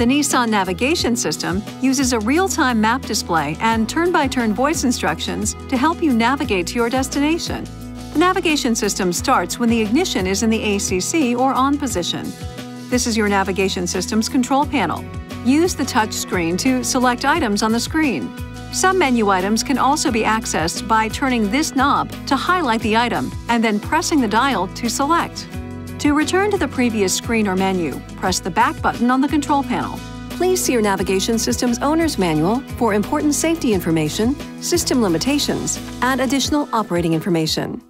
The Nissan navigation system uses a real-time map display and turn-by-turn voice instructions to help you navigate to your destination. The navigation system starts when the ignition is in the ACC or on position. This is your navigation system's control panel. Use the touch screen to select items on the screen. Some menu items can also be accessed by turning this knob to highlight the item and then pressing the dial to select. To return to the previous screen or menu, press the back button on the control panel. Please see your navigation system's owner's manual for important safety information, system limitations, and additional operating information.